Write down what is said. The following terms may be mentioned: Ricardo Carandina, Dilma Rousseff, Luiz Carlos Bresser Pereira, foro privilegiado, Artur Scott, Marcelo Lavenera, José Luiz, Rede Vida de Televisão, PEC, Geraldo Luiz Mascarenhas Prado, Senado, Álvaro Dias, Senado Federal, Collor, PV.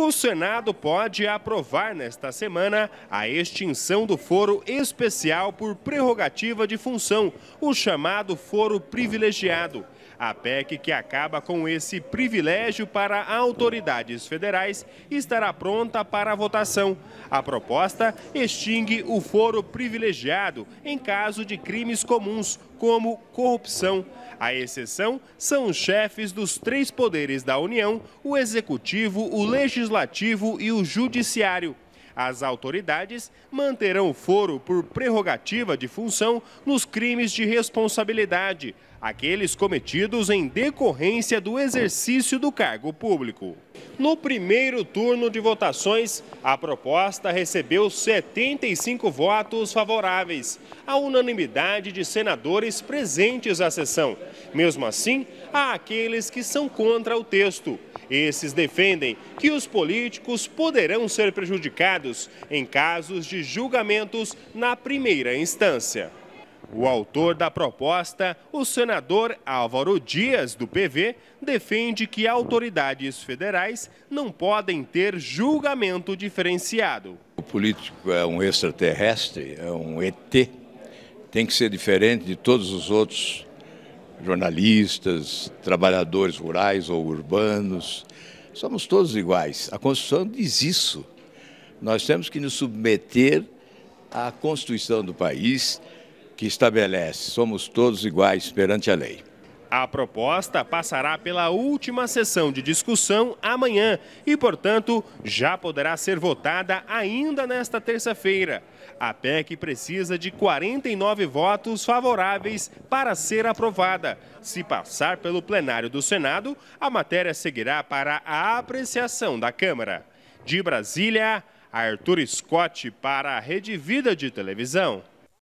O Senado pode aprovar nesta semana a extinção do foro especial por prerrogativa de função, o chamado foro privilegiado. A PEC que acaba com esse privilégio para autoridades federais estará pronta para a votação. A proposta extingue o foro privilegiado em caso de crimes comuns, como corrupção. A exceção são os chefes dos três poderes da União, o Executivo, o Legislativo e o Judiciário. As autoridades manterão o foro por prerrogativa de função nos crimes de responsabilidade, aqueles cometidos em decorrência do exercício do cargo público. No primeiro turno de votações, a proposta recebeu 75 votos favoráveis, a unanimidade de senadores presentes à sessão. Mesmo assim, há aqueles que são contra o texto. Esses defendem que os políticos poderão ser prejudicados em casos de julgamentos na primeira instância. O autor da proposta, o senador Álvaro Dias, do PV, defende que autoridades federais não podem ter julgamento diferenciado. O político é um extraterrestre, é um ET, tem que ser diferente de todos os outros jornalistas, trabalhadores rurais ou urbanos. Somos todos iguais. A Constituição diz isso. Nós temos que nos submeter à Constituição do país, que estabelece: somos todos iguais perante a lei. A proposta passará pela última sessão de discussão amanhã e, portanto, já poderá ser votada ainda nesta terça-feira. A PEC precisa de 49 votos favoráveis para ser aprovada. Se passar pelo plenário do Senado, a matéria seguirá para a apreciação da Câmara. De Brasília, Artur Scott para a Rede Vida de Televisão.